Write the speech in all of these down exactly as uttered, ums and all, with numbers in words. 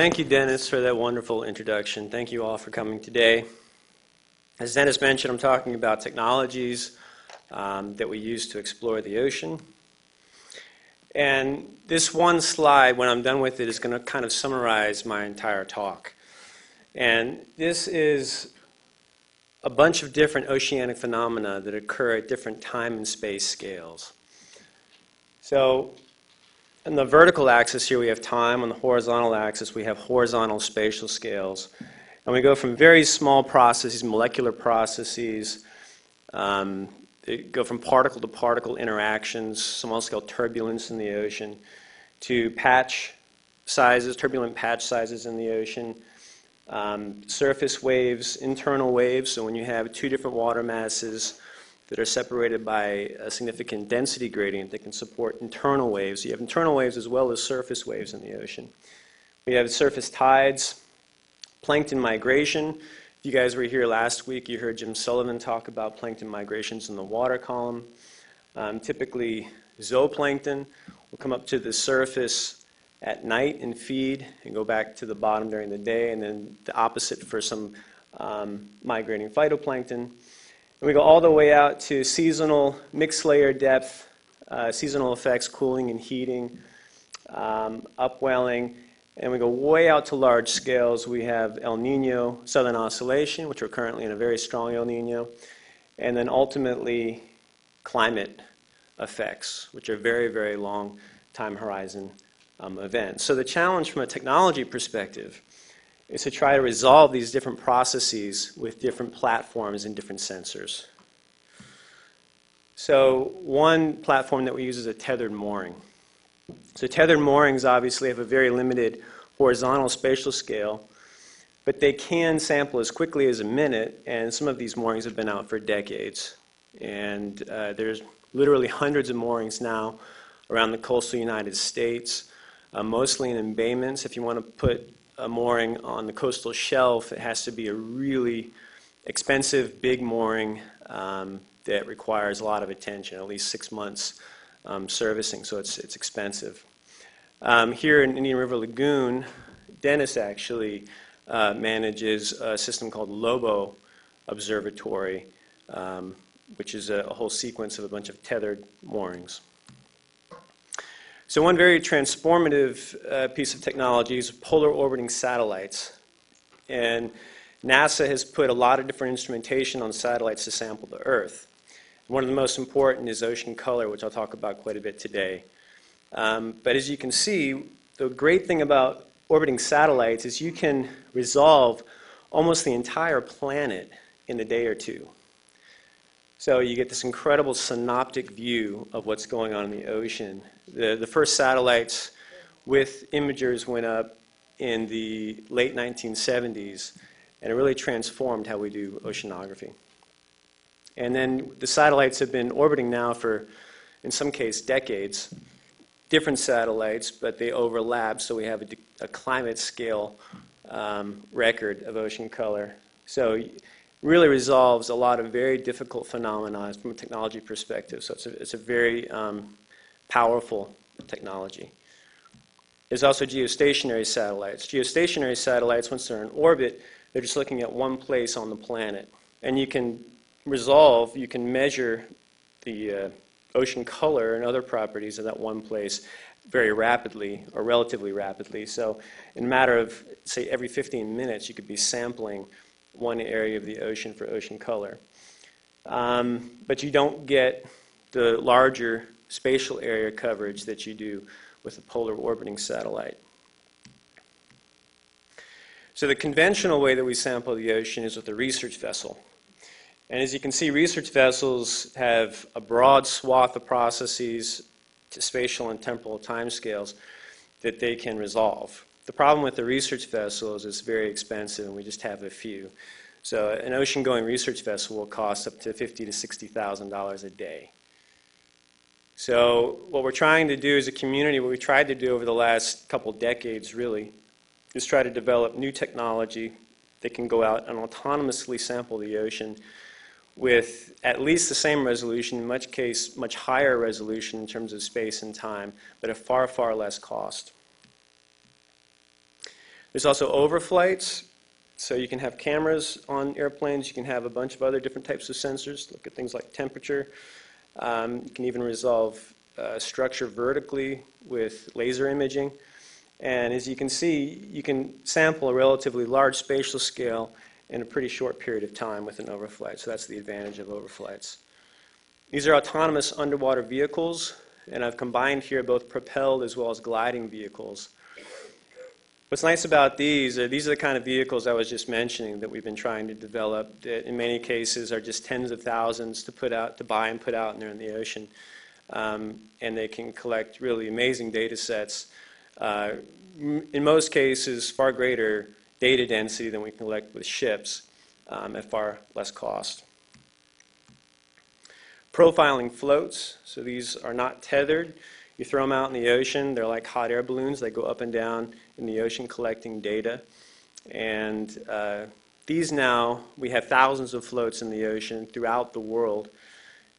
thank you, Dennis, for that wonderful introduction. Thank you all for coming today. As Dennis mentioned, I'm talking about technologies um, that we use to explore the ocean. And this one slide, when I'm done with it, is going to kind of summarize my entire talk. And this is a bunch of different oceanic phenomena that occur at different time and space scales. So on the vertical axis here we have time, on the horizontal axis we have horizontal spatial scales. And we go from very small processes, molecular processes, um, go from particle to particle interactions, small scale turbulence in the ocean, to patch sizes, turbulent patch sizes in the ocean, Um, surface waves, internal waves. So when you have two different water masses that are separated by a significant density gradient that can support internal waves, you have internal waves as well as surface waves in the ocean. We have surface tides, plankton migration. If you guys were here last week, you heard Jim Sullivan talk about plankton migrations in the water column. Um, typically, zooplankton will come up to the surface at night and feed and go back to the bottom during the day, and then the opposite for some um, migrating phytoplankton. And we go all the way out to seasonal mixed layer depth, uh, seasonal effects, cooling and heating, um, upwelling, and we go way out to large scales. We have El Nino, Southern Oscillation, which we're currently in a very strong El Nino, and then ultimately climate effects, which are very, very long time horizon Um, events. So the challenge from a technology perspective is to try to resolve these different processes with different platforms and different sensors. So one platform that we use is a tethered mooring. So tethered moorings obviously have a very limited horizontal spatial scale, but they can sample as quickly as a minute, and some of these moorings have been out for decades. And uh, there's literally hundreds of moorings now around the coastal United States. Uh, mostly in embayments. If you want to put a mooring on the coastal shelf, it has to be a really expensive, big mooring um, that requires a lot of attention, at least six months um, servicing, so it's, it's expensive. Um, here in Indian River Lagoon, Dennis actually uh, manages a system called Lobo Observatory, um, which is a, a whole sequence of a bunch of tethered moorings. So one very transformative uh, piece of technology is polar orbiting satellites. And NASA has put a lot of different instrumentation on satellites to sample the Earth. One of the most important is ocean color, which I'll talk about quite a bit today. Um, but as you can see, the great thing about orbiting satellites is you can resolve almost the entire planet in a day or two. So you get this incredible synoptic view of what's going on in the ocean. The, the first satellites with imagers went up in the late nineteen seventies, and it really transformed how we do oceanography. And then the satellites have been orbiting now for, in some case, decades. Different satellites, but they overlap, so we have a, a climate scale um, record of ocean color. So it really resolves a lot of very difficult phenomena from a technology perspective, so it's a, it's a very um, powerful technology. There's also geostationary satellites. Geostationary satellites, once they're in orbit, they're just looking at one place on the planet. And you can resolve, you can measure the uh, ocean color and other properties of that one place very rapidly, or relatively rapidly. So in a matter of, say, every fifteen minutes, you could be sampling one area of the ocean for ocean color. Um, but you don't get the larger spatial area coverage that you do with a polar orbiting satellite. So the conventional way that we sample the ocean is with a research vessel. And as you can see, research vessels have a broad swath of processes to spatial and temporal timescales that they can resolve. The problem with the research vessel is it's very expensive, and we just have a few. So an ocean-going research vessel will cost up to fifty thousand to sixty thousand dollars a day. So what we're trying to do as a community, what we tried to do over the last couple decades really, is try to develop new technology that can go out and autonomously sample the ocean with at least the same resolution, in much case much higher resolution in terms of space and time, but at far, far less cost. There's also overflights, so you can have cameras on airplanes. You can have a bunch of other different types of sensors, look at things like temperature. Um, you can even resolve uh, structure vertically with laser imaging. And as you can see, you can sample a relatively large spatial scale in a pretty short period of time with an overflight. So that's the advantage of overflights. These are autonomous underwater vehicles, and I've combined here both propelled as well as gliding vehicles. What's nice about these are these are the kind of vehicles I was just mentioning that we've been trying to develop that in many cases are just tens of thousands to put out, to buy and put out, and they're in the ocean. Um, and they can collect really amazing data sets. Uh, in most cases, far greater data density than we can collect with ships um, at far less cost. Profiling floats, so these are not tethered. You throw them out in the ocean, they're like hot air balloons. They go up and down in the ocean collecting data. And uh, these now, we have thousands of floats in the ocean throughout the world.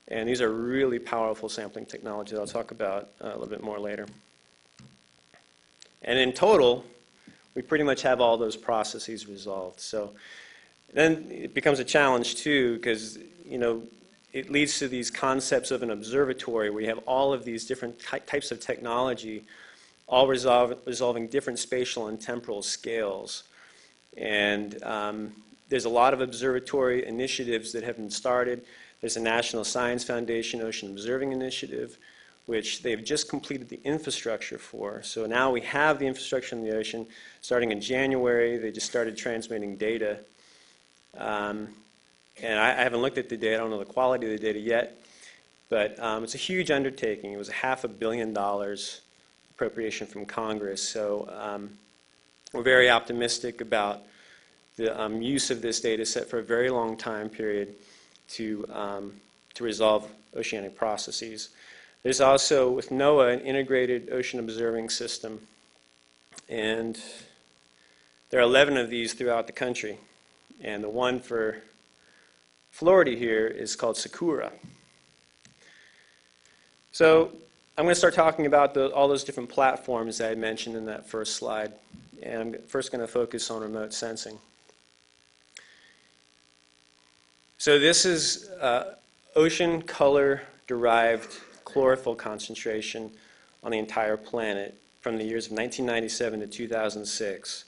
And these are really powerful sampling technologies I'll talk about uh, a little bit more later. And in total, we pretty much have all those processes resolved. So then it becomes a challenge too, because, you know, it leads to these concepts of an observatory where you have all of these different ty types of technology all resolve resolving different spatial and temporal scales. And um, there's a lot of observatory initiatives that have been started. There's a National Science Foundation Ocean Observing Initiative, which they've just completed the infrastructure for. So now we have the infrastructure in the ocean. Starting in January, they just started transmitting data. Um, and I, I haven't looked at the data. I don't know the quality of the data yet. But um, it's a huge undertaking. It was a half a billion dollars appropriation from Congress. So um, we're very optimistic about the um, use of this data set for a very long time period to, um, to resolve oceanic processes. There's also, with NOAA, an integrated ocean observing system. And there are eleven of these throughout the country. And the one for Florida here is called Sakura. So I'm going to start talking about the, all those different platforms that I mentioned in that first slide. And I'm first going to focus on remote sensing. So this is uh, ocean color-derived chlorophyll concentration on the entire planet from the years of nineteen ninety-seven to two thousand six.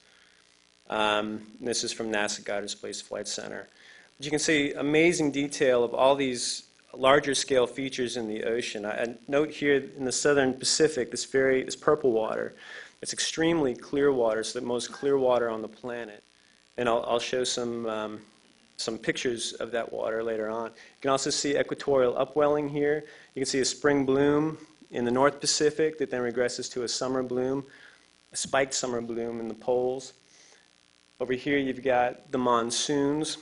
Um, this is from NASA Goddard Space Flight Center. But you can see amazing detail of all these larger scale features in the ocean. I, I note here in the Southern Pacific, this, very, this purple water, it's extremely clear water, so the most clear water on the planet. And I'll, I'll show some, um, some pictures of that water later on. You can also see equatorial upwelling here. You can see a spring bloom in the North Pacific that then regresses to a summer bloom, a spiked summer bloom in the poles. Over here you've got the monsoons.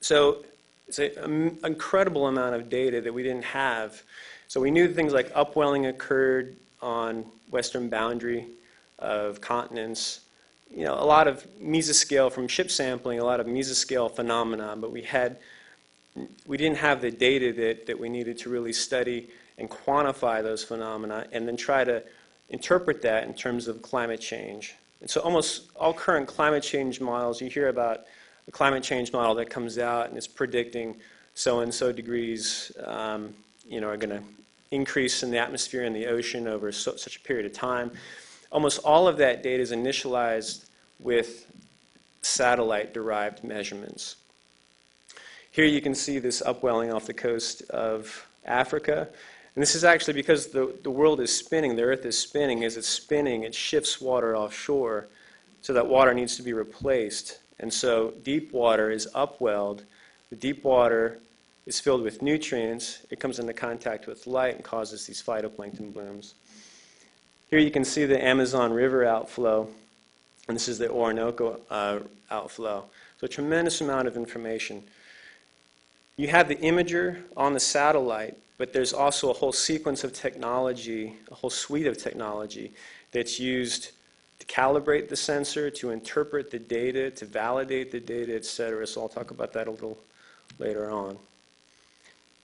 So it's an incredible amount of data that we didn't have. So we knew things like upwelling occurred on western boundary of continents. You know, a lot of mesoscale from ship sampling, a lot of mesoscale phenomena, but we had we didn't have the data that, that we needed to really study and quantify those phenomena and then try to interpret that in terms of climate change. And so almost all current climate change models, you hear about a climate change model that comes out and it's predicting so-and-so degrees um, you know, are going to increase in the atmosphere and the ocean over so, such a period of time. Almost all of that data is initialized with satellite-derived measurements. Here you can see this upwelling off the coast of Africa. And this is actually because the, the world is spinning, the Earth is spinning. As it's spinning, it shifts water offshore, so that water needs to be replaced. And so deep water is upwelled. The deep water is filled with nutrients. It comes into contact with light and causes these phytoplankton blooms. Here you can see the Amazon River outflow, and this is the Orinoco uh, outflow. So a tremendous amount of information. You have the imager on the satellite, but there's also a whole sequence of technology, a whole suite of technology that's used to calibrate the sensor, to interpret the data, to validate the data, et cetera. So I'll talk about that a little later on.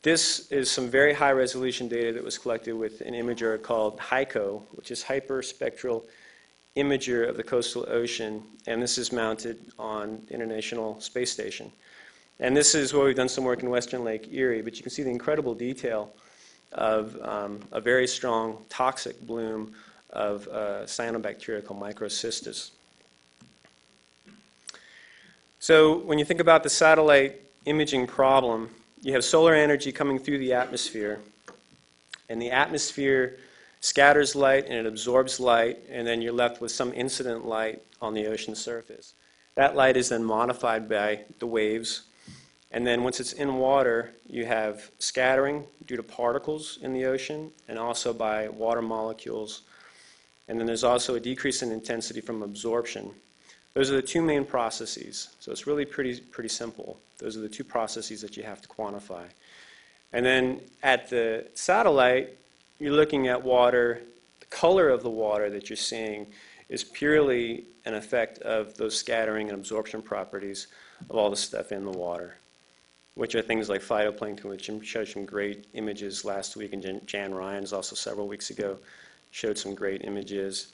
This is some very high resolution data that was collected with an imager called HYCO, which is hyperspectral imager of the coastal ocean, and this is mounted on International Space Station. And this is where we've done some work in Western Lake Erie, but you can see the incredible detail of um, a very strong toxic bloom of uh, cyanobacteria called microcystis. So when you think about the satellite imaging problem, you have solar energy coming through the atmosphere, and the atmosphere scatters light and it absorbs light, and then you're left with some incident light on the ocean surface. That light is then modified by the waves, and then once it's in water, you have scattering due to particles in the ocean and also by water molecules. And then there's also a decrease in intensity from absorption. Those are the two main processes. So it's really pretty, pretty simple. Those are the two processes that you have to quantify. And then at the satellite, you're looking at water. The color of the water that you're seeing is purely an effect of those scattering and absorption properties of all the stuff in the water, which are things like phytoplankton, which Jim showed some great images last week, and Jan Ryan's also several weeks ago showed some great images.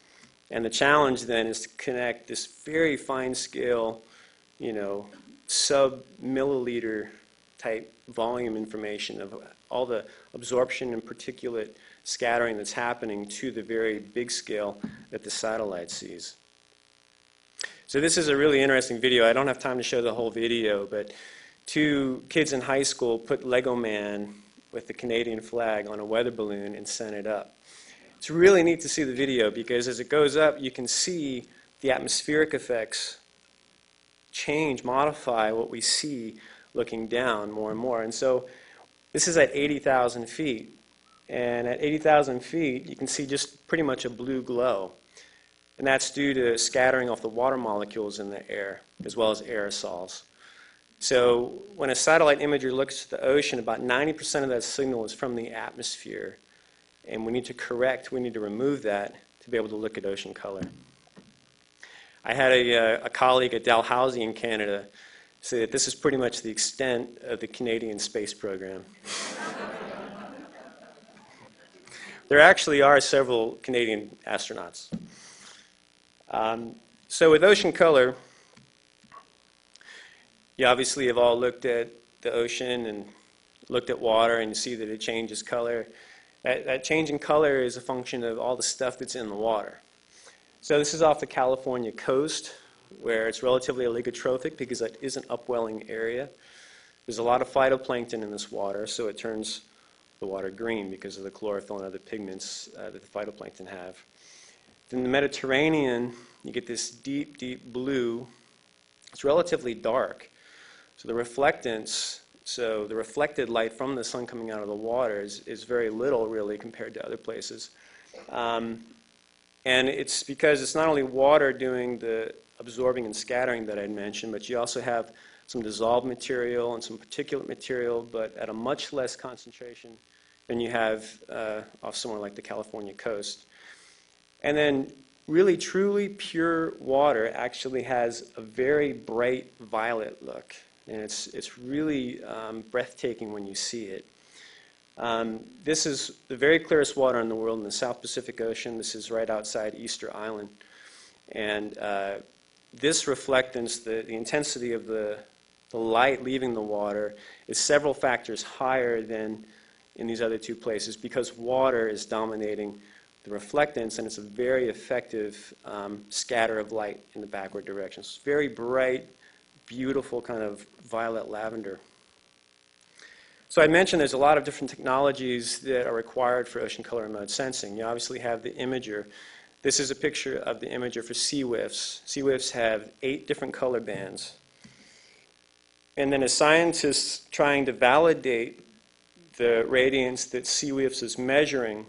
And the challenge then is to connect this very fine scale, you know, sub-milliliter type volume information of all the absorption and particulate scattering that's happening to the very big scale that the satellite sees. So this is a really interesting video. I don't have time to show the whole video, but two kids in high school put Lego Man with the Canadian flag on a weather balloon and sent it up. It's really neat to see the video because as it goes up, you can see the atmospheric effects change, modify what we see looking down more and more. And so this is at eighty thousand feet. And at eighty thousand feet, you can see just pretty much a blue glow. And that's due to scattering off the water molecules in the air, as well as aerosols. So when a satellite imager looks at the ocean, about ninety percent of that signal is from the atmosphere. And we need to correct, we need to remove that to be able to look at ocean color. I had a, uh, a colleague at Dalhousie in Canada say that this is pretty much the extent of the Canadian space program. There actually are several Canadian astronauts. Um, so with ocean color, you obviously have all looked at the ocean and looked at water and you see that it changes color. That, that change in color is a function of all the stuff that's in the water. So this is off the California coast, where it's relatively oligotrophic because that is an upwelling area. There's a lot of phytoplankton in this water, so it turns the water green because of the chlorophyll and other pigments uh, that the phytoplankton have. In the Mediterranean, you get this deep, deep blue. It's relatively dark. So the reflectance So the reflected light from the sun coming out of the water is, is very little, really, compared to other places. Um, and it's because it's not only water doing the absorbing and scattering that I mentioned, but you also have some dissolved material and some particulate material, but at a much less concentration than you have uh, off somewhere like the California coast. And then really, truly pure water actually has a very bright violet look. And it's, it's really um, breathtaking when you see it. Um, this is the very clearest water in the world in the South Pacific Ocean. This is right outside Easter Island. And uh, this reflectance, the, the intensity of the, the light leaving the water, is several factors higher than in these other two places because water is dominating the reflectance, and it's a very effective um, scatter of light in the backward direction. So it's very bright, beautiful kind of violet lavender. So I mentioned there's a lot of different technologies that are required for ocean color and mode sensing. You obviously have the imager. This is a picture of the imager for SeaWIFS. SeaWIFS have eight different color bands. And then as scientists trying to validate the radiance that SeaWIFS is measuring,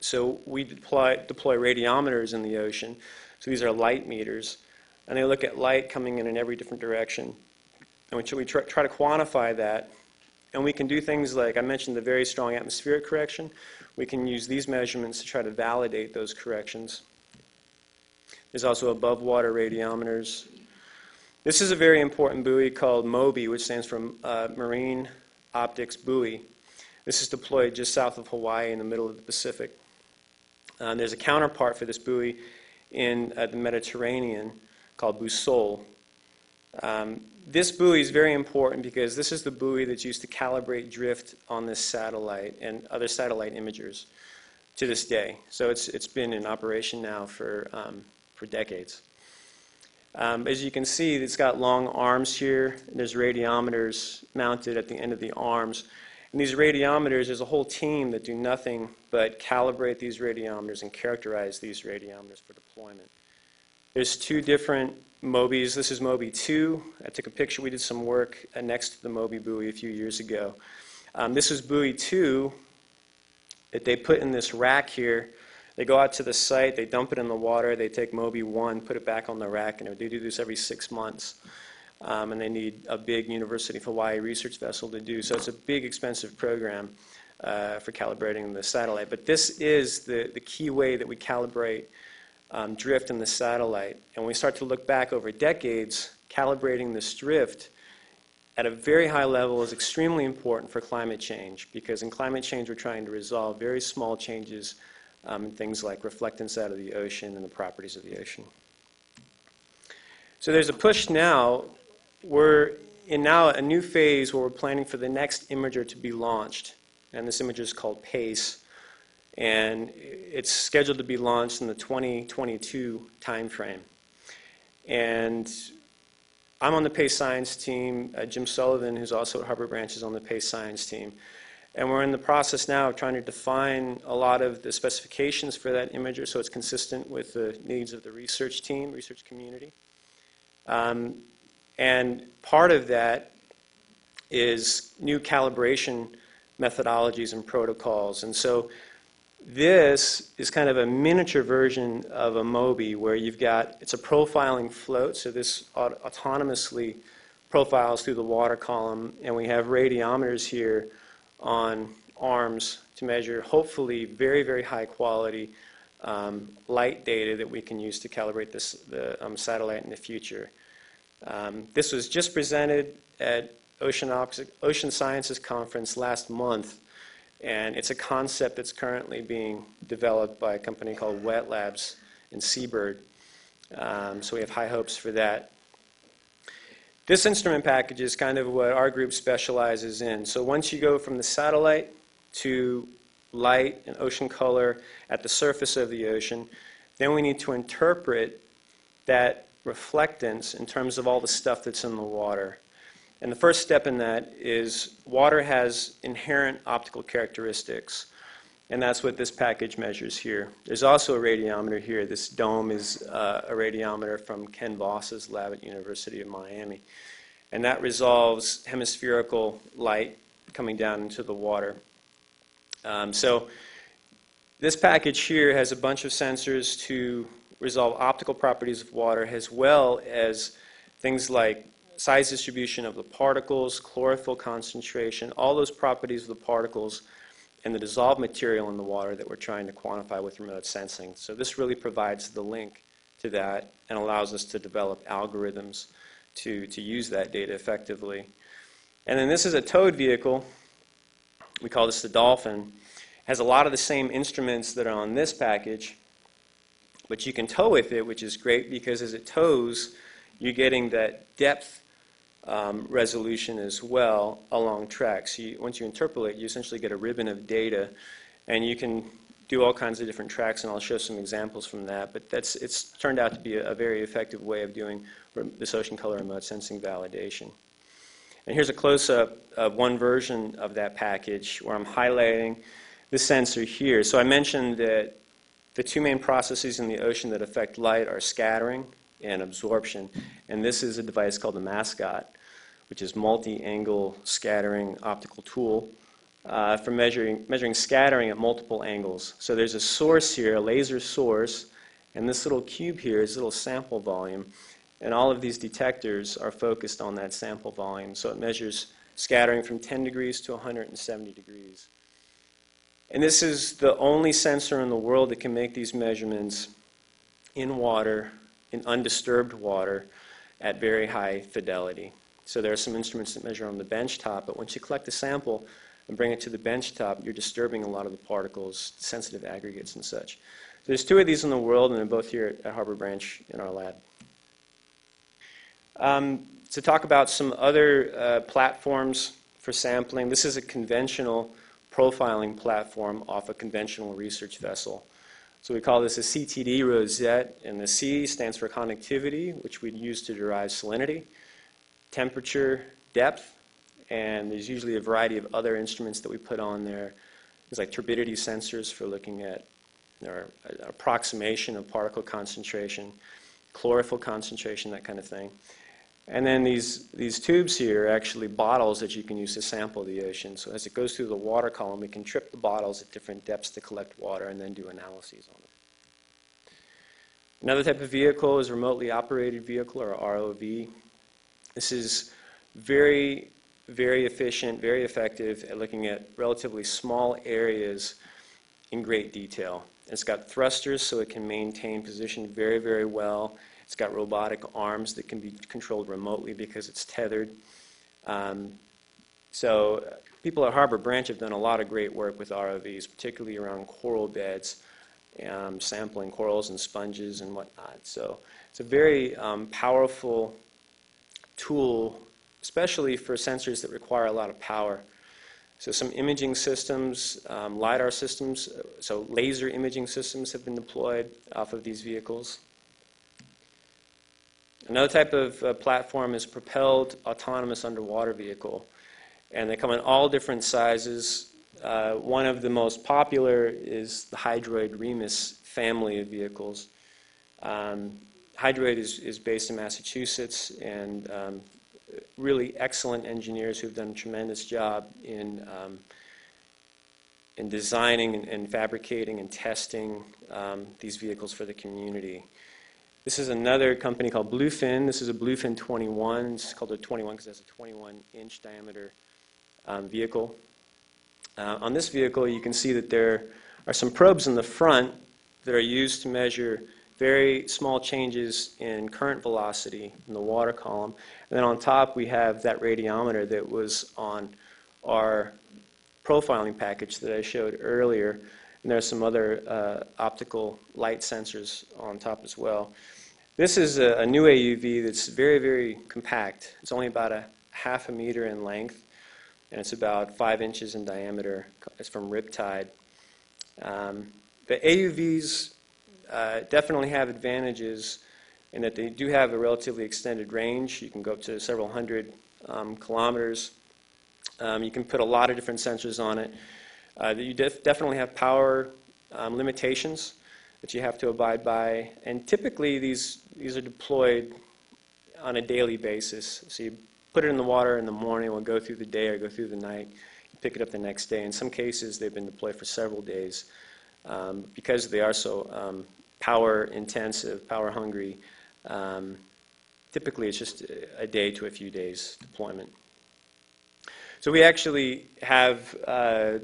so we deploy, deploy radiometers in the ocean. So these are light meters. And they look at light coming in in every different direction. And we try to quantify that. And we can do things like, I mentioned the very strong atmospheric correction. We can use these measurements to try to validate those corrections. There's also above water radiometers. This is a very important buoy called Moby, which stands for uh, Marine Optics Buoy. This is deployed just south of Hawaii in the middle of the Pacific. Um, there's a counterpart for this buoy in uh, the Mediterranean called Boussole. Um, this buoy is very important because this is the buoy that's used to calibrate drift on this satellite and other satellite imagers to this day. So it's, it's been in operation now for, um, for decades. Um, as you can see, it's got long arms here. There's radiometers mounted at the end of the arms. And these radiometers, there's a whole team that do nothing but calibrate these radiometers and characterize these radiometers for deployment. There's two different Mobys. This is Moby two. I took a picture. We did some work uh, next to the Moby buoy a few yeyears ago. Um, this is buoy two that they put in this rack here. They go out to the site, they dump it in the water, they take Moby one, put it back on the rack, and they do this every six months. Um, and they need a big University of Hawaii research vessel to do. So it's a big, expensive program uh, for calibrating the satellite. But this is the, the key way that we calibrate um, drift in the satellite. And we start to look back over decades, calibrating this drift at a very high level is extremely important for climate change, because in climate change we're trying to resolve very small changes Um, and things like reflectance out of the ocean and the properties of the ocean. So there's a push now. We're in now a new phase where we're planning for the next imager to be launched. And this imager is called PACE. And it's scheduled to be launched in the twenty twenty-two timeframe. And I'm on the PACE science team. Uh, Jim Sullivan, who's also at Harbor Branch, is on the PACE science team. And we're in the process now of trying to define a lot of the specifications for that imager so it's consistent with the needs of the research team, research community. Um, and part of that is new calibration methodologies and protocols. And so this is kind of a miniature version of a Moby where you've got, it's a profiling float, so this aut- autonomously profiles through the water column, and we have radiometers here on arms to measure hopefully very, very high quality um, light data that we can use to calibrate this, the um, satellite in the future. Um, this was just presented at Ocean, Ocean Sciences Conference last month, and it's a concept that's currently being developed by a company called Wet Labs in Seabird. Um, so we have high hopes for that. This instrument package is kind of what our group specializes in. So once you go from the satellite to light and ocean color at the surface of the ocean, then we need to interpret that reflectance in terms of all the stuff that's in the water. And the first step in that is water has inherent optical characteristics. And that's what this package measures here. There's also a radiometer here. This dome is uh, a radiometer from Ken Boss's lab at University of Miami. And that resolves hemispherical light coming down into the water. Um, so this package here has a bunch of sensors to resolve optical properties of water, as well as things like size distribution of the particles, chlorophyll concentration, all those properties of the particles, and the dissolved material in the water that we're trying to quantify with remote sensing. So this really provides the link to that and allows us to develop algorithms to, to use that data effectively. And then this is a towed vehicle. We call this the Dolphin. It has a lot of the same instruments that are on this package, but you can tow with it, which is great because as it tows, you're getting that depth Um, resolution as well along tracks. So you, once you interpolate, you essentially get a ribbon of data, and you can do all kinds of different tracks, and I'll show some examples from that, but that's, it's turned out to be a, a very effective way of doing this ocean color remote sensing validation. And here's a close-up of one version of that package where I'm highlighting the sensor here. So I mentioned that the two main processes in the ocean that affect light are scattering and absorption, and this is a device called the Mascot, which is multi-angle scattering optical tool uh, for measuring, measuring scattering at multiple angles. So there's a source here, a laser source, and this little cube here is a little sample volume, and all of these detectors are focused on that sample volume. So it measures scattering from ten degrees to one hundred seventy degrees. And this is the only sensor in the world that can make these measurements in water, in undisturbed water, at very high fidelity. So there are some instruments that measure on the benchtop, but once you collect a sample and bring it to the benchtop, you're disturbing a lot of the particles, sensitive aggregates and such. There's two of these in the world, and they're both here at Harbor Branch in our lab. Um, to talk about some other uh, platforms for sampling, this is a conventional profiling platform off a conventional research vessel. So we call this a C T D rosette, and the C stands for connectivity, which we'd use to derive salinity, temperature, depth, and there's usually a variety of other instruments that we put on there. There's like turbidity sensors for looking at or approximation of particle concentration, chlorophyll concentration, that kind of thing. And then these, these tubes here are actually bottles that you can use to sample the ocean. So as it goes through the water column, we can trip the bottles at different depths to collect water and then do analyses on them. Another type of vehicle is remotely operated vehicle, or R O V. This is very, very efficient, very effective at looking at relatively small areas in great detail. It's got thrusters so it can maintain position very, very well. It's got robotic arms that can be controlled remotely because it's tethered. Um, so people at Harbor Branch have done a lot of great work with R O Vs, particularly around coral beds, um, sampling corals and sponges and whatnot. So it's a very um, powerful tool, especially for sensors that require a lot of power. So some imaging systems, um, LiDAR systems, so laser imaging systems have been deployed off of these vehicles. Another type of uh, platform is propelled autonomous underwater vehicle. And they come in all different sizes. Uh, one of the most popular is the Hydroid Remus family of vehicles. Um, Hydroid is, is based in Massachusetts, and um, really excellent engineers who've done a tremendous job in, um, in designing and, and fabricating and testing um, these vehicles for the community. This is another company called Bluefin. This is a Bluefin twenty-one. It's called a twenty-one because it has a twenty-one inch diameter um, vehicle. Uh, on this vehicle, you can see that there are some probes in the front that are used to measure very small changes in current velocity in the water column. And then on top, we have that radiometer that was on our profiling package that I showed earlier. And there are some other uh, optical light sensors on top as well. This is a, a new A U V that's very, very compact. It's only about a half a meter in length, and it's about five inches in diameter. It's from Riptide. Um, the A U Vs Uh, definitely have advantages in that they do have a relatively extended range. You can go up to several hundred um, kilometers. Um, you can put a lot of different sensors on it. Uh, you def definitely have power um, limitations that you have to abide by. And typically these, these are deployed on a daily basis. So you put it in the water in the morning, we'll go through the day or go through the night, you pick it up the next day. In some cases they've been deployed for several days um, because they are so um, power intensive, power hungry. Um, typically it's just a day to a few days deployment. So we actually have uh,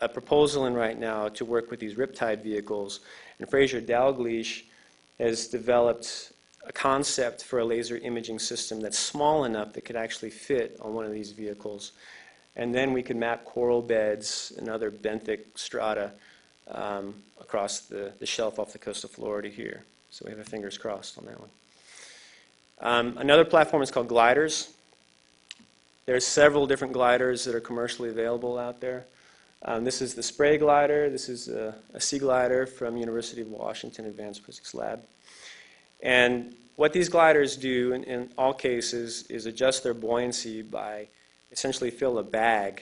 a proposal in right now to work with these Riptide vehicles, and Fraser Dalgleish has developed a concept for a laser imaging system that's small enough that could actually fit on one of these vehicles. And then we could map coral beds and other benthic strata Um, across the, the shelf off the coast of Florida here. So we have our fingers crossed on that one. Um, another platform is called gliders. There are several different gliders that are commercially available out there. Um, this is the spray glider. This is a, a sea glider from University of Washington Advanced Physics Lab. And what these gliders do in, in all cases is adjust their buoyancy by essentially fill a bag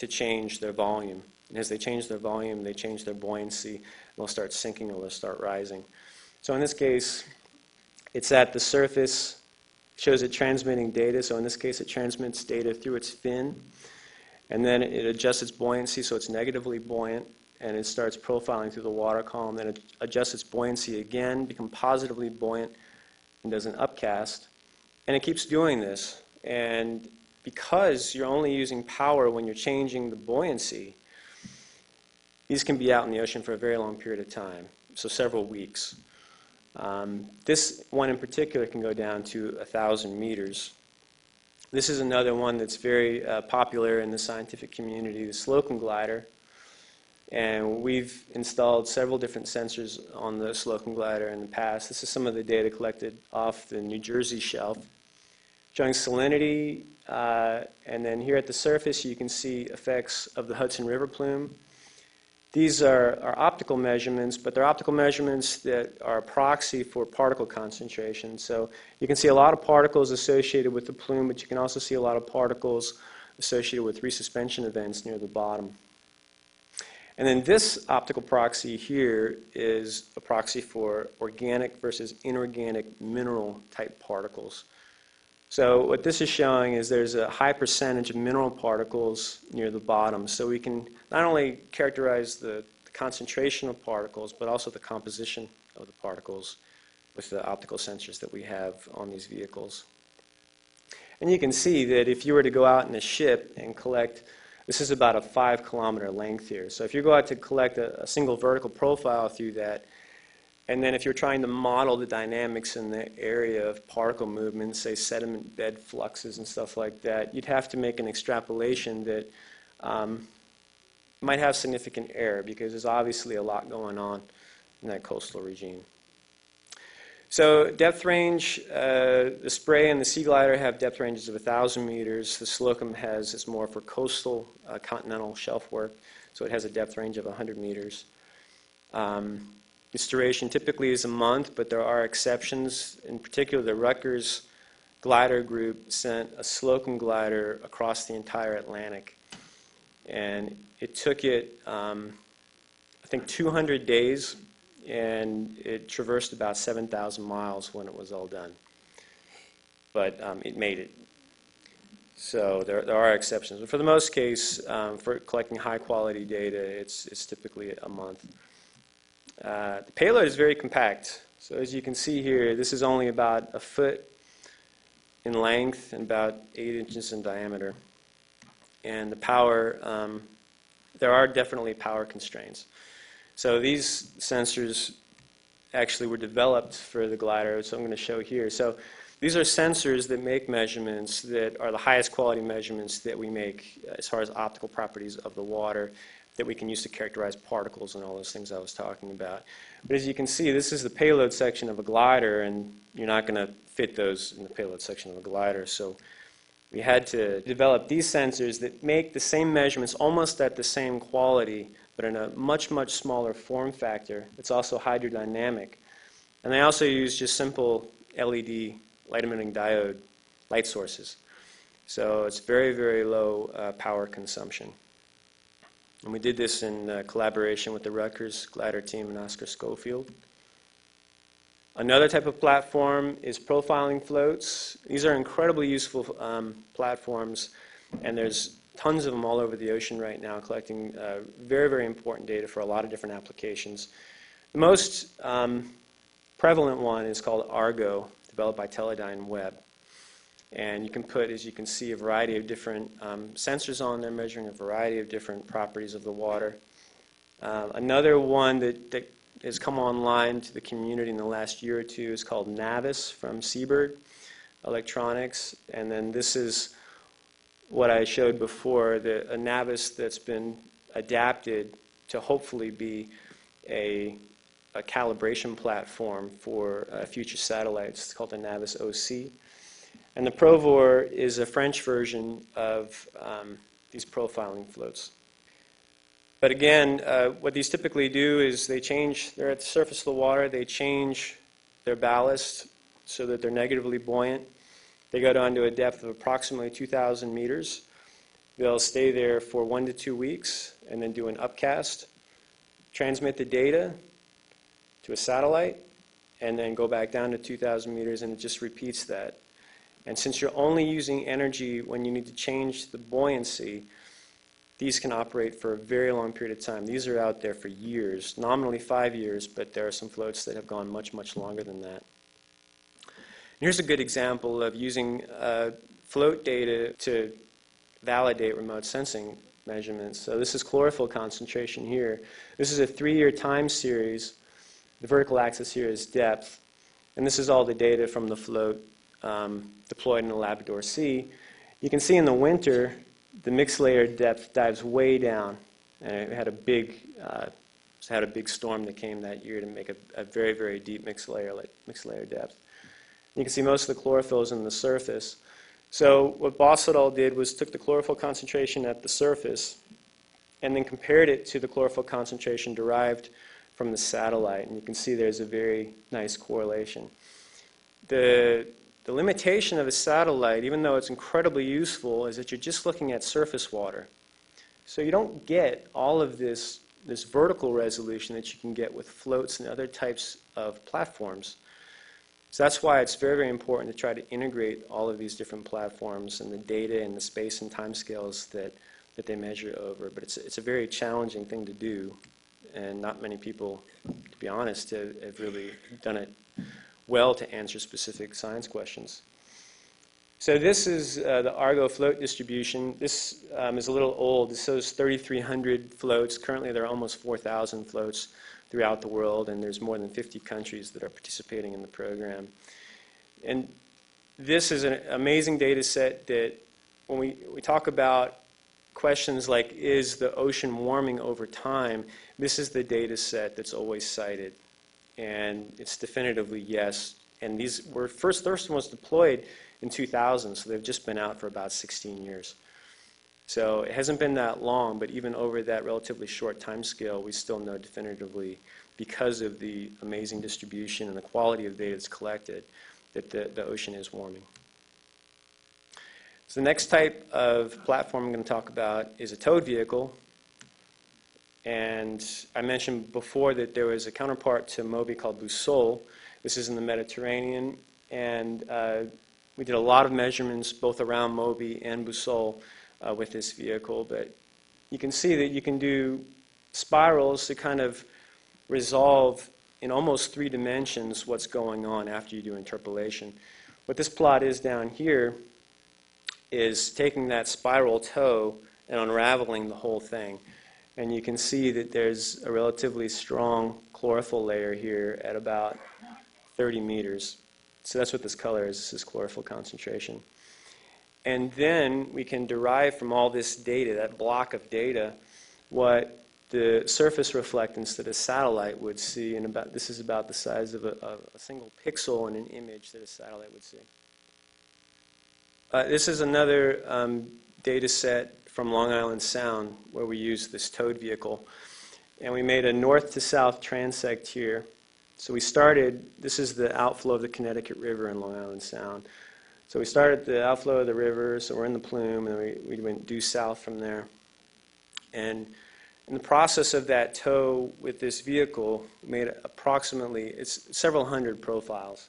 to change their volume. And as they change their volume, they change their buoyancy, and they'll start sinking or they'll start rising. So in this case, it's at the surface, shows it transmitting data. So in this case, it transmits data through its fin, and then it adjusts its buoyancy so it's negatively buoyant, and it starts profiling through the water column. Then it adjusts its buoyancy again, becomes positively buoyant, and does an upcast. And it keeps doing this. And because you're only using power when you're changing the buoyancy, these can be out in the ocean for a very long period of time, so several weeks. Um, this one in particular can go down to one thousand meters. This is another one that's very uh, popular in the scientific community, the Slocum Glider. And we've installed several different sensors on the Slocum Glider in the past. This is some of the data collected off the New Jersey shelf, showing salinity. Uh, and then here at the surface, you can see effects of the Hudson River plume. These are, are optical measurements, but they're optical measurements that are a proxy for particle concentration. So you can see a lot of particles associated with the plume, but you can also see a lot of particles associated with resuspension events near the bottom. And then this optical proxy here is a proxy for organic versus inorganic mineral type particles. So what this is showing is there's a high percentage of mineral particles near the bottom. So we can not only characterize the, the concentration of particles, but also the composition of the particles with the optical sensors that we have on these vehicles. And you can see that if you were to go out in a ship and collect, this is about a five kilometer length here. So if you go out to collect a, a single vertical profile through that, and then if you're trying to model the dynamics in the area of particle movement, say sediment bed fluxes and stuff like that, you'd have to make an extrapolation that um, might have significant error because there's obviously a lot going on in that coastal regime. So depth range, uh, the Spray and the Sea Glider have depth ranges of one thousand meters. The Slocum has, it's more for coastal uh, continental shelf work, so it has a depth range of one hundred meters. Um, its duration typically is a month, but there are exceptions. In particular, the Rutgers glider group sent a Slocum glider across the entire Atlantic, and it took it, um, I think, two hundred days, and it traversed about seven thousand miles when it was all done. But um, it made it. So there, there are exceptions. But for the most case, um, for collecting high-quality data, it's, it's typically a month. Uh, the payload is very compact. So as you can see here, this is only about a foot in length and about eight inches in diameter. And the power, um, there are definitely power constraints. So these sensors actually were developed for the glider, so I'm going to show here. So these are sensors that make measurements that are the highest quality measurements that we make as far as optical properties of the water that we can use to characterize particles and all those things I was talking about. But as you can see, this is the payload section of a glider, and you're not going to fit those in the payload section of a glider. So we had to develop these sensors that make the same measurements almost at the same quality, but in a much, much smaller form factor. It's also hydrodynamic. And they also use just simple L E D, light-emitting diode light sources. So it's very, very low uh, power consumption. And we did this in uh, collaboration with the Rutgers glider team and Oscar Schofield. Another type of platform is profiling floats. These are incredibly useful um, platforms, and there's tons of them all over the ocean right now, collecting uh, very, very important data for a lot of different applications. The most um, prevalent one is called Argo, developed by Teledyne Webb. And you can put, as you can see, a variety of different um, sensors on there, measuring a variety of different properties of the water. Uh, another one that, that has come online to the community in the last year or two is called Navis from Seabird Electronics. And then this is what I showed before, the, a Navis that's been adapted to hopefully be a, a calibration platform for uh, future satellites. It's called the Navis O C. And the Provor is a French version of um, these profiling floats. But again, uh, what these typically do is they change, they're at the surface of the water, they change their ballast so that they're negatively buoyant. They go down to a depth of approximately two thousand meters. They'll stay there for one to two weeks and then do an upcast, transmit the data to a satellite, and then go back down to two thousand meters, and it just repeats that. And since you're only using energy when you need to change the buoyancy, these can operate for a very long period of time. These are out there for years, nominally five years, but there are some floats that have gone much, much longer than that. Here's a good example of using uh, float data to validate remote sensing measurements. So this is chlorophyll concentration here. This is a three-year time series. The vertical axis here is depth. And this is all the data from the float um, deployed in the Labrador Sea. You can see in the winter, the mixed layer depth dives way down and it had a big uh, had a big storm that came that year to make a, a very, very deep mixillary, like mixillary depth. And you can see most of the chlorophyll is in the surface. So what Boss et al. Did was took the chlorophyll concentration at the surface and then compared it to the chlorophyll concentration derived from the satellite. And you can see there's a very nice correlation. The, the limitation of a satellite, even though it's incredibly useful, is that you're just looking at surface water. So you don't get all of this this vertical resolution that you can get with floats and other types of platforms. So that's why it's very, very important to try to integrate all of these different platforms and the data and the space and time scales that, that they measure over. But it's, it's a very challenging thing to do, and not many people, to be honest, have, have really done it well to answer specific science questions. So this is uh, the Argo float distribution. This um, is a little old. This shows thirty-three hundred floats. Currently, there are almost four thousand floats throughout the world, and there's more than fifty countries that are participating in the program. And this is an amazing data set that when we, we talk about questions like, is the ocean warming over time, this is the data set that's always cited. And it's definitively yes. And these were first, first was deployed in two thousand, so they've just been out for about sixteen years. So it hasn't been that long, but even over that relatively short time scale, we still know definitively, because of the amazing distribution and the quality of data that's collected, that the, the ocean is warming. So the next type of platform I'm going to talk about is a towed vehicle. And I mentioned before that there was a counterpart to Moby called Boussole. This is in the Mediterranean, and uh, we did a lot of measurements both around Moby and Boussole uh, with this vehicle, but you can see that you can do spirals to kind of resolve in almost three dimensions what's going on after you do interpolation. What this plot is down here is taking that spiral toe and unraveling the whole thing. And you can see that there's a relatively strong chlorophyll layer here at about thirty meters. So that's what this color is. This is chlorophyll concentration. And then we can derive from all this data, that block of data, what the surface reflectance that a satellite would see. And about, this is about the size of a, a single pixel in an image that a satellite would see. Uh, this is another um, data set from Long Island Sound where we used this towed vehicle. And we made a north to south transect here. So we started, this is the outflow of the Connecticut River in Long Island Sound. So we started the outflow of the river, so we're in the plume, and we, we went due south from there. And in the process of that tow with this vehicle, we made approximately, it's several hundred profiles.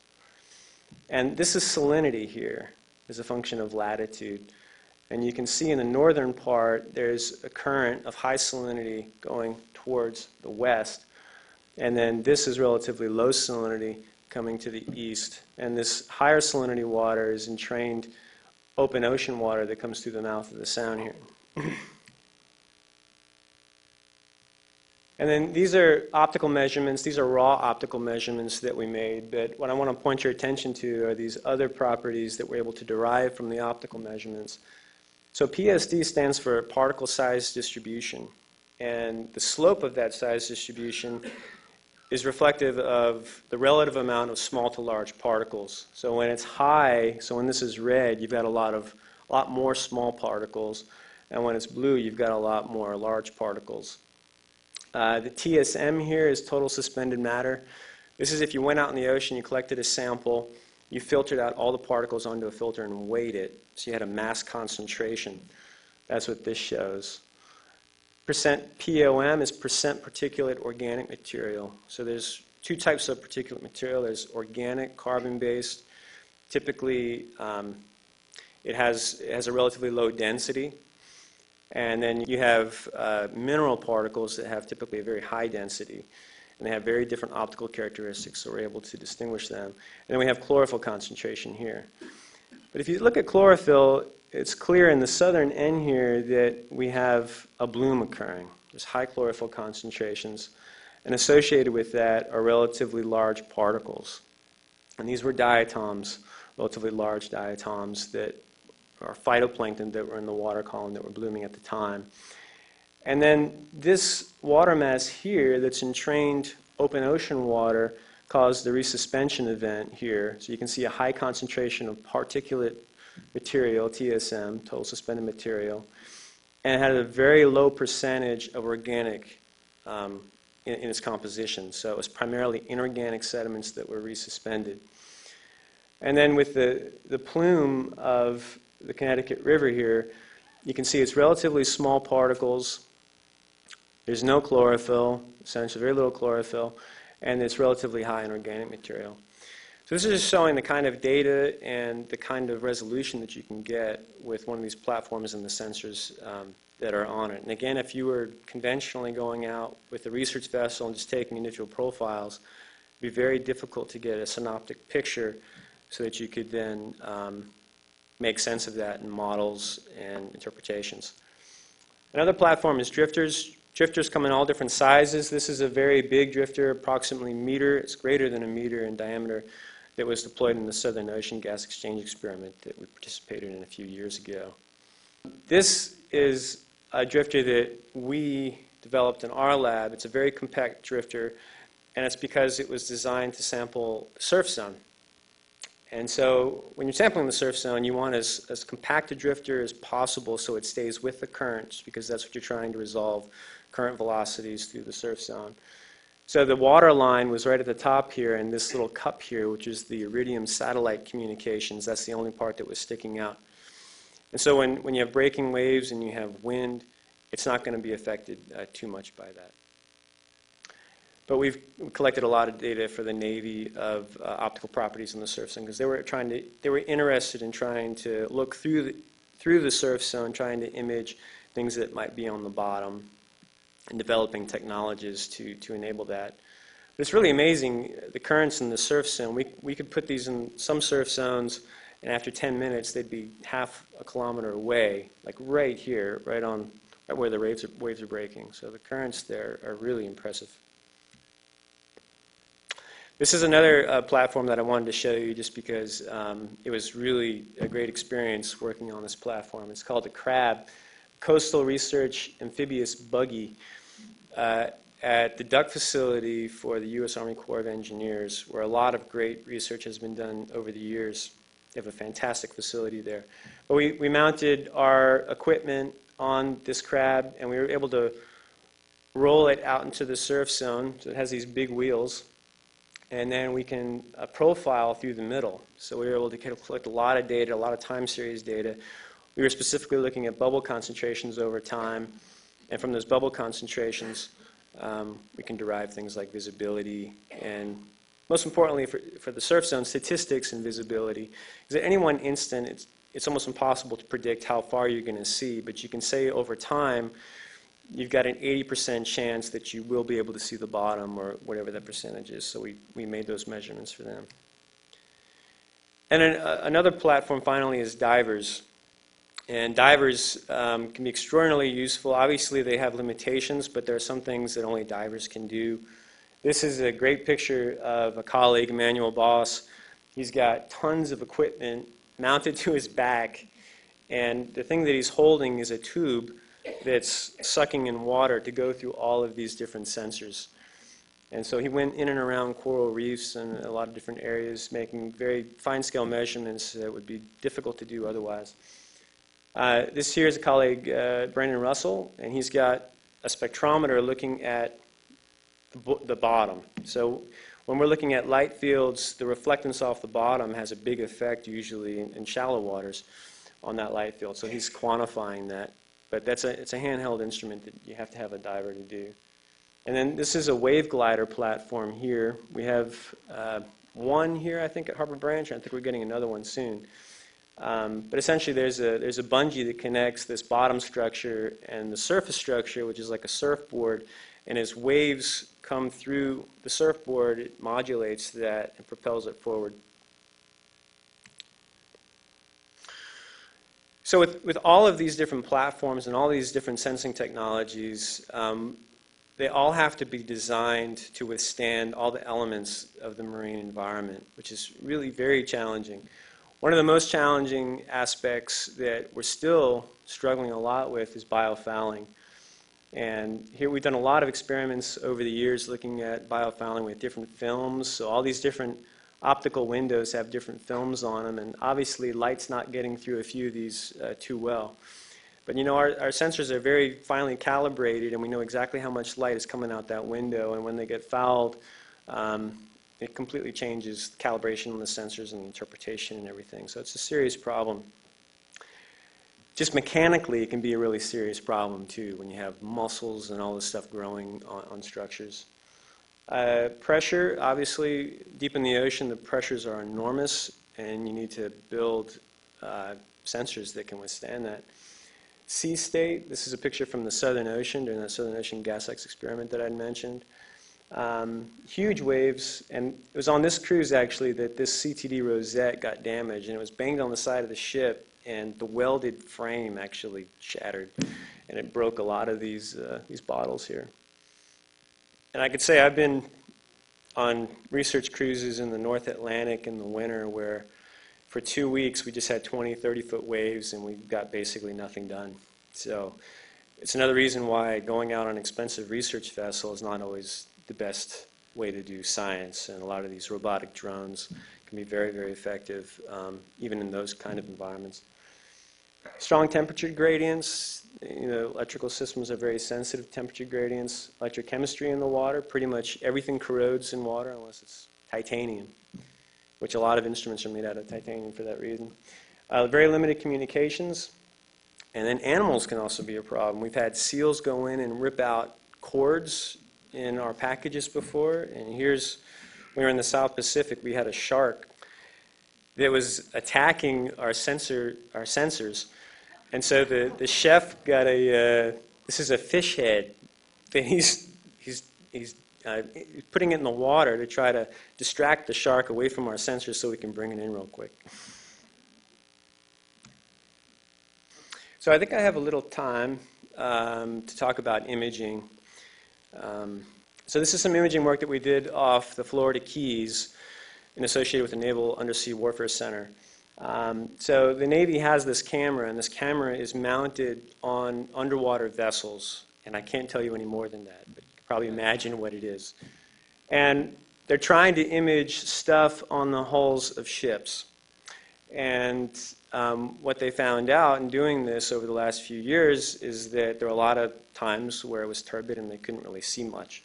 And this is salinity here as a function of latitude. And you can see in the northern part, there's a current of high salinity going towards the west. And then this is relatively low salinity coming to the east. And this higher salinity water is entrained open ocean water that comes through the mouth of the sound here. And then these are optical measurements. These are raw optical measurements that we made. But what I want to point your attention to are these other properties that we're able to derive from the optical measurements. So P S D stands for particle size distribution. And the slope of that size distribution is reflective of the relative amount of small to large particles. So when it's high, so when this is red, you've got a lot of, a lot more small particles. And when it's blue, you've got a lot more large particles. Uh, the T S M here is total suspended matter. This is if you went out in the ocean, you collected a sample, you filtered out all the particles onto a filter and weighed it. So you had a mass concentration. That's what this shows. Percent P O M is percent particulate organic material. So there's two types of particulate material. There's organic, carbon-based. Typically, um, it has, it has a relatively low density. And then you have uh, mineral particles that have typically a very high density. And they have very different optical characteristics, so we're able to distinguish them. And then we have chlorophyll concentration here. But if you look at chlorophyll, it's clear in the southern end here that we have a bloom occurring. There's high chlorophyll concentrations, and associated with that are relatively large particles. And these were diatoms, relatively large diatoms that are phytoplankton that were in the water column that were blooming at the time. And then this water mass here that's entrained open ocean water caused the resuspension event here. So you can see a high concentration of particulate material, T S M, total suspended material, and it had a very low percentage of organic um, in, in its composition. So it was primarily inorganic sediments that were resuspended. And then with the, the plume of the Connecticut River here, you can see it's relatively small particles. There's no chlorophyll, essentially very little chlorophyll, and it's relatively high in organic material. So this is just showing the kind of data and the kind of resolution that you can get with one of these platforms and the sensors um, that are on it. And again, if you were conventionally going out with a research vessel and just taking individual profiles, it would be very difficult to get a synoptic picture so that you could then um, make sense of that in models and interpretations. Another platform is drifters. Drifters come in all different sizes. This is a very big drifter, approximately a meter. It's greater than a meter in diameter that was deployed in the Southern Ocean Gas Exchange Experiment that we participated in a few years ago. This is a drifter that we developed in our lab. It's a very compact drifter, and it's because it was designed to sample surf zone. And so when you're sampling the surf zone, you want as, as compact a drifter as possible so it stays with the currents, because that's what you're trying to resolve, current velocities through the surf zone. So the water line was right at the top here, and this little cup here, which is the Iridium satellite communications, that's the only part that was sticking out. And so when, when you have breaking waves and you have wind, it's not going to be affected uh, too much by that. But we've collected a lot of data for the Navy of uh, optical properties in the surf zone, because they were trying to, they were interested in trying to look through the, through the surf zone, trying to image things that might be on the bottom, and developing technologies to to enable that. But it's really amazing, the currents in the surf zone. We we could put these in some surf zones, and after ten minutes, they'd be half a kilometer away, like right here, right on right where the waves are, waves are breaking. So the currents there are really impressive. This is another uh, platform that I wanted to show you just because um, it was really a great experience working on this platform. It's called the CRAB, Coastal Research Amphibious Buggy, uh, at the Duck facility for the U S Army Corps of Engineers, where a lot of great research has been done over the years. They have a fantastic facility there. But we, we mounted our equipment on this CRAB, and we were able to roll it out into the surf zone. So it has these big wheels. And then we can uh, profile through the middle. So we were able to collect a lot of data, a lot of time series data. We were specifically looking at bubble concentrations over time. And from those bubble concentrations, um, we can derive things like visibility and, most importantly, for, for the surf zone, statistics and visibility. Because at any one instant, it's, it's almost impossible to predict how far you're going to see. But you can say over time, you've got an eighty percent chance that you will be able to see the bottom or whatever that percentage is. So we, we made those measurements for them. And an, uh, another platform, finally, is divers. And divers um, can be extraordinarily useful. Obviously, they have limitations, but there are some things that only divers can do. This is a great picture of a colleague, Emmanuel Boss. He's got tons of equipment mounted to his back. And the thing that he's holding is a tube that's sucking in water to go through all of these different sensors. And so he went in and around coral reefs and a lot of different areas, making very fine-scale measurements that would be difficult to do otherwise. Uh, this here is a colleague, uh, Brandon Russell, and he's got a spectrometer looking at the, the bottom. So when we're looking at light fields, the reflectance off the bottom has a big effect, usually in, in shallow waters, on that light field. So he's quantifying that. But that's a, it's a handheld instrument that you have to have a diver to do. And then this is a wave glider platform here. We have uh, one here, I think, at Harbor Branch. I think we're getting another one soon. Um, but essentially, there's a, there's a bungee that connects this bottom structure and the surface structure, which is like a surfboard. And as waves come through the surfboard, it modulates that and propels it forward. So with, with all of these different platforms and all these different sensing technologies, um, they all have to be designed to withstand all the elements of the marine environment, which is really very challenging. One of the most challenging aspects that we're still struggling a lot with is biofouling. And here we've done a lot of experiments over the years looking at biofouling with different films. So all these different optical windows have different films on them, and obviously light's not getting through a few of these uh, too well. But you know, our, our sensors are very finely calibrated, and we know exactly how much light is coming out that window, and when they get fouled, um, it completely changes the calibration on the sensors and the interpretation and everything. So it's a serious problem. Just mechanically, it can be a really serious problem, too, when you have muscles and all this stuff growing on, on structures. Uh, pressure, obviously, deep in the ocean, the pressures are enormous, and you need to build uh, sensors that can withstand that. Sea state, this is a picture from the Southern Ocean, during that Southern Ocean GasX experiment that I mentioned. Um, huge waves, and it was on this cruise, actually, that this C T D rosette got damaged, and it was banged on the side of the ship, and the welded frame actually shattered, and it broke a lot of these, uh, these bottles here. And I could say I've been on research cruises in the North Atlantic in the winter where for two weeks we just had twenty, thirty-foot waves and we got basically nothing done. So it's another reason why going out on an expensive research vessel is not always the best way to do science, and a lot of these robotic drones can be very, very effective, um, even in those kind of environments. Strong temperature gradients, you know, electrical systems are very sensitive to temperature gradients. Electrochemistry in the water, pretty much everything corrodes in water unless it's titanium, which a lot of instruments are made out of titanium for that reason. Uh, very limited communications, and then animals can also be a problem. We've had seals go in and rip out cords in our packages before, and here's, we were in the South Pacific, we had a shark that was attacking our sensor, our sensors. And so the, the chef got a, uh, this is a fish head, and he's, he's, he's uh, putting it in the water to try to distract the shark away from our sensors so we can bring it in real quick. So I think I have a little time um, to talk about imaging. Um, so this is some imaging work that we did off the Florida Keys and associated with the Naval Undersea Warfare Center. Um, so the Navy has this camera, and this camera is mounted on underwater vessels, and I can't tell you any more than that, but you can probably imagine what it is. And they're trying to image stuff on the hulls of ships. And um, what they found out in doing this over the last few years is that there were a lot of times where it was turbid and they couldn't really see much.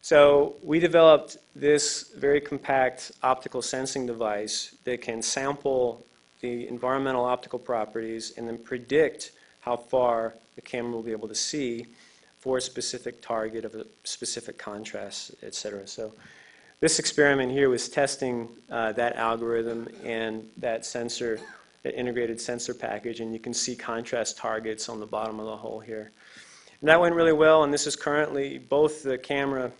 So we developed this very compact optical sensing device that can sample the environmental optical properties and then predict how far the camera will be able to see for a specific target of a specific contrast, et cetera. So this experiment here was testing uh, that algorithm and that sensor, that integrated sensor package, and you can see contrast targets on the bottom of the hull here. And that went really well, and this is currently both the camera,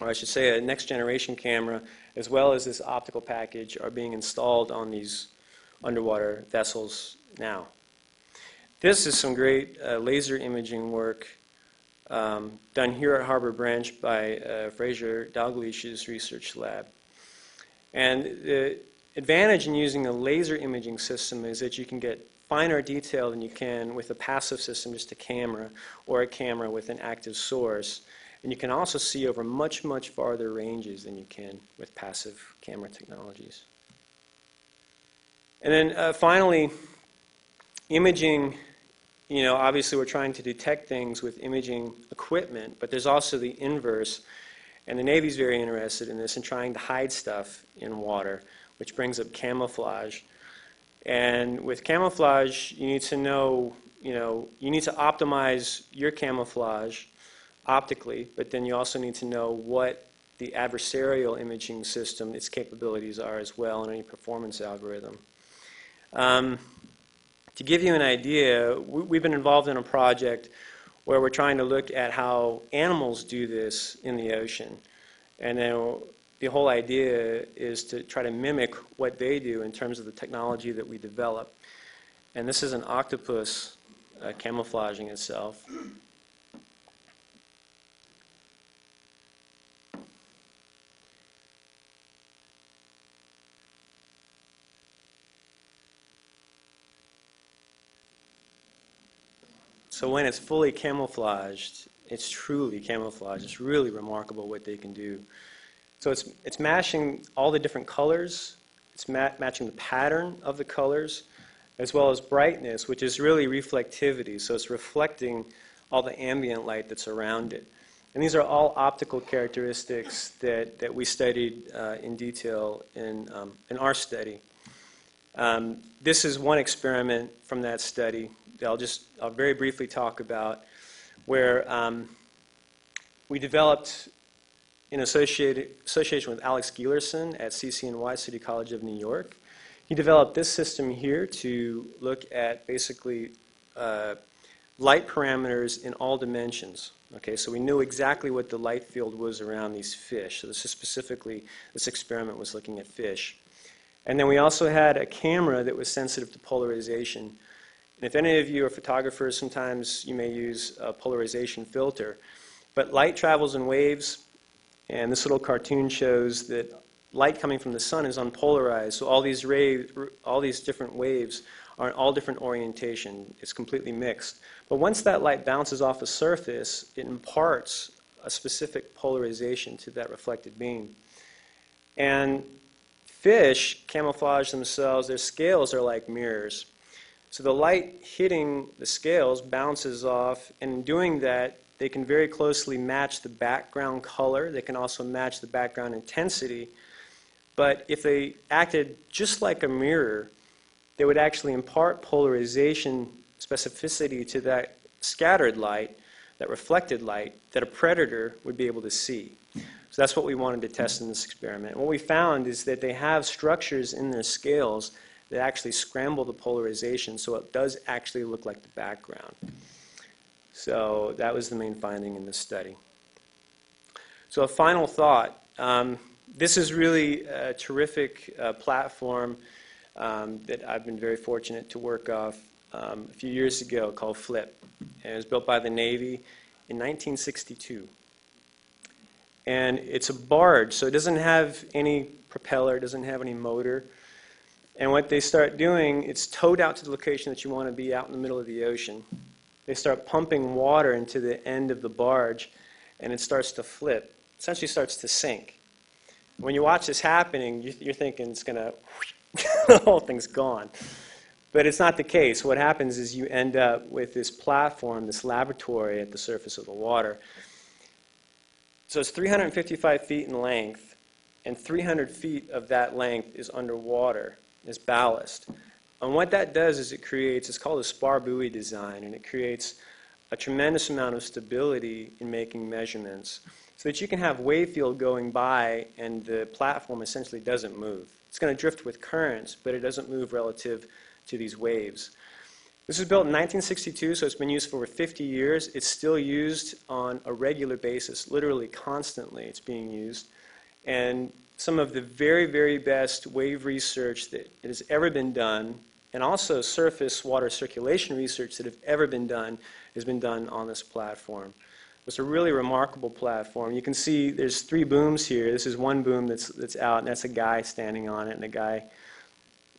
or I should say a next generation camera, as well as this optical package are being installed on these underwater vessels now. This is some great uh, laser imaging work um, done here at Harbor Branch by uh, Fraser Dalglish's research lab. And the advantage in using a laser imaging system is that you can get finer detail than you can with a passive system, just a camera, or a camera with an active source. And you can also see over much, much farther ranges than you can with passive camera technologies. And then uh, finally, imaging, you know, obviously we're trying to detect things with imaging equipment, but there's also the inverse. And the Navy's very interested in this and trying to hide stuff in water, which brings up camouflage. And with camouflage, you need to know, you know, you need to optimize your camouflage optically, but then you also need to know what the adversarial imaging system, its capabilities are as well, and any performance algorithm. Um, to give you an idea, we, we've been involved in a project where we're trying to look at how animals do this in the ocean. And then the whole idea is to try to mimic what they do in terms of the technology that we develop. And this is an octopus uh, camouflaging itself. So when it's fully camouflaged, it's truly camouflaged. It's really remarkable what they can do. So it's, it's matching all the different colors. It's mat matching the pattern of the colors, as well as brightness, which is really reflectivity. So it's reflecting all the ambient light that's around it. And these are all optical characteristics that, that we studied uh, in detail in, um, in our study. Um, this is one experiment from that study that I'll just I'll very briefly talk about, where um, we developed, in associated, association with Alex Gielerson at C C N Y, City College of New York. He developed this system here to look at basically uh, light parameters in all dimensions. Okay, so we knew exactly what the light field was around these fish. So this is specifically, this experiment was looking at fish. And then we also had a camera that was sensitive to polarization. And if any of you are photographers, sometimes you may use a polarization filter. But light travels in waves, and this little cartoon shows that light coming from the sun is unpolarized. So all these, wave, all these different waves are in all different orientation. It's completely mixed. But once that light bounces off a surface, it imparts a specific polarization to that reflected beam. And fish camouflage themselves. Their scales are like mirrors. So the light hitting the scales bounces off, and in doing that, they can very closely match the background color. They can also match the background intensity. But if they acted just like a mirror, they would actually impart polarization specificity to that scattered light, that reflected light, that a predator would be able to see. So that's what we wanted to test in this experiment. And what we found is that they have structures in their scales that actually scramble the polarization, so it does actually look like the background. So that was the main finding in this study. So a final thought. Um, This is really a terrific uh, platform um, that I've been very fortunate to work off um, a few years ago, called FLIP. And it was built by the Navy in nineteen sixty-two. And it's a barge, so it doesn't have any propeller, it doesn't have any motor. And what they start doing, it's towed out to the location that you want to be, out in the middle of the ocean. They start pumping water into the end of the barge, and it starts to flip. It essentially starts to sink. When you watch this happening, you're thinking it's going to, the whole thing's gone. But it's not the case. What happens is you end up with this platform, this laboratory at the surface of the water. So it's three hundred fifty-five feet in length, and three hundred feet of that length is underwater, is ballast. And what that does is it creates, it's called a spar buoy design, and it creates a tremendous amount of stability in making measurements, so that you can have wave field going by and the platform essentially doesn't move. It's going to drift with currents, but it doesn't move relative to these waves. This was built in nineteen sixty-two, so it's been used for over fifty years. It's still used on a regular basis, literally constantly it's being used. And some of the very, very best wave research that has ever been done, and also surface water circulation research that have ever been done, has been done on this platform. It's a really remarkable platform. You can see there's three booms here. This is one boom that's, that's out, and that's a guy standing on it, and a guy,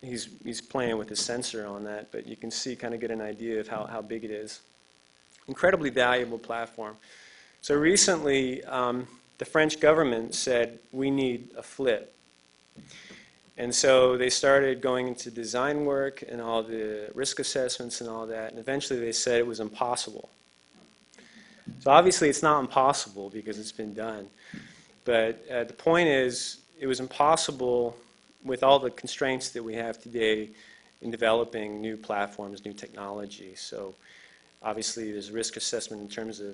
he's, he's playing with his sensor on that, but you can see, kind of get an idea of how, how big it is. Incredibly valuable platform. So recently, um, the French government said, we need a FLIP. And so they started going into design work and all the risk assessments and all that, and eventually they said it was impossible. So obviously it's not impossible because it's been done. But uh, the point is, it was impossible with all the constraints that we have today in developing new platforms, new technology. So obviously there's risk assessment in terms of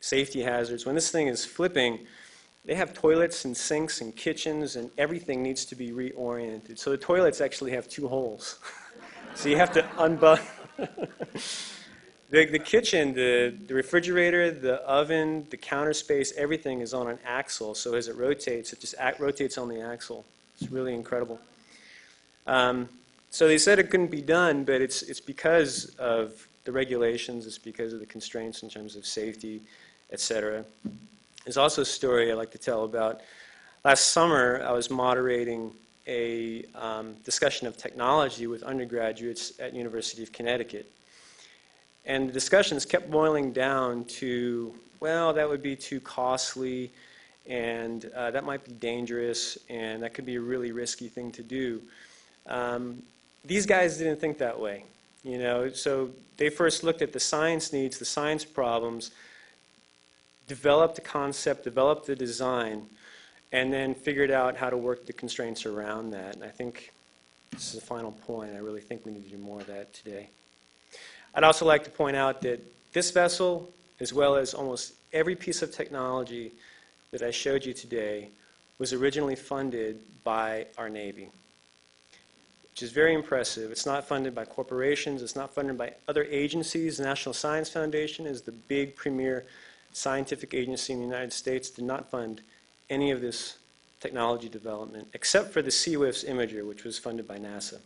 safety hazards. When this thing is flipping, they have toilets and sinks and kitchens, and everything needs to be reoriented. So the toilets actually have two holes. So you have to unbutton. The, the kitchen, the, the refrigerator, the oven, the counter space, everything is on an axle. So as it rotates, it just act, rotates on the axle. It's really incredible. Um, so they said it couldn't be done, but it's, it's because of the regulations. It's because of the constraints in terms of safety, et cetera. There's also a story I like to tell about. Last summer, I was moderating a um, discussion of technology with undergraduates at University of Connecticut. And the discussions kept boiling down to, well, that would be too costly, and uh, that might be dangerous, and that could be a really risky thing to do. Um, these guys didn't think that way, you know. So they first looked at the science needs, the science problems, developed a concept, developed the design, and then figured out how to work the constraints around that. And I think this is the final point. I really think we need to do more of that today. I'd also like to point out that this vessel, as well as almost every piece of technology that I showed you today, was originally funded by our Navy, which is very impressive. It's not funded by corporations. It's not funded by other agencies. The National Science Foundation is the big premier scientific agency in the United States. Did not fund any of this technology development, except for the SeaWIFS imager, which was funded by NASA.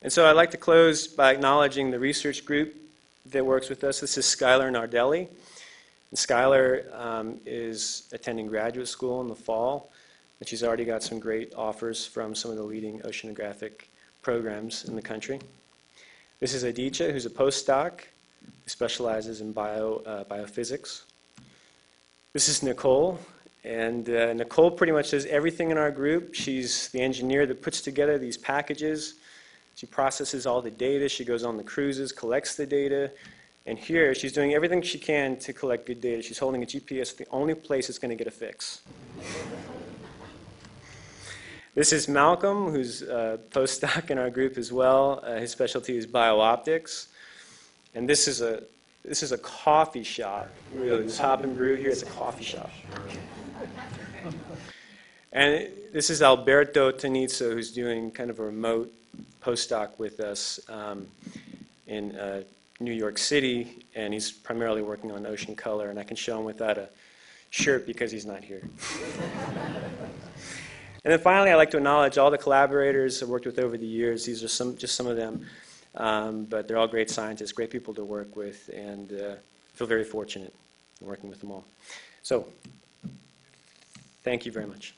And so I'd like to close by acknowledging the research group that works with us. This is Skylar Nardelli. And Skylar um, is attending graduate school in the fall, and she's already got some great offers from some of the leading oceanographic programs in the country. This is Aditya, who's a postdoc who specializes in bio, uh, biophysics. This is Nicole, and uh, Nicole pretty much does everything in our group. She's the engineer that puts together these packages. She processes all the data, she goes on the cruises, collects the data, and here she's doing everything she can to collect good data. She's holding a G P S, the only place it's going to get a fix. This is Malcolm, who's a postdoc in our group as well. Uh, his specialty is biooptics, and this is a, this is a coffee shop, really. This hop and brew here is a coffee shop. And this is Alberto Tenizzo, who's doing kind of a remote postdoc with us um, in uh, New York City, and he's primarily working on ocean color, and I can show him without a shirt because he's not here. And then finally, I'd like to acknowledge all the collaborators I've worked with over the years. These are some, just some of them, um, but they're all great scientists, great people to work with, and uh, feel very fortunate in working with them all. So, thank you very much.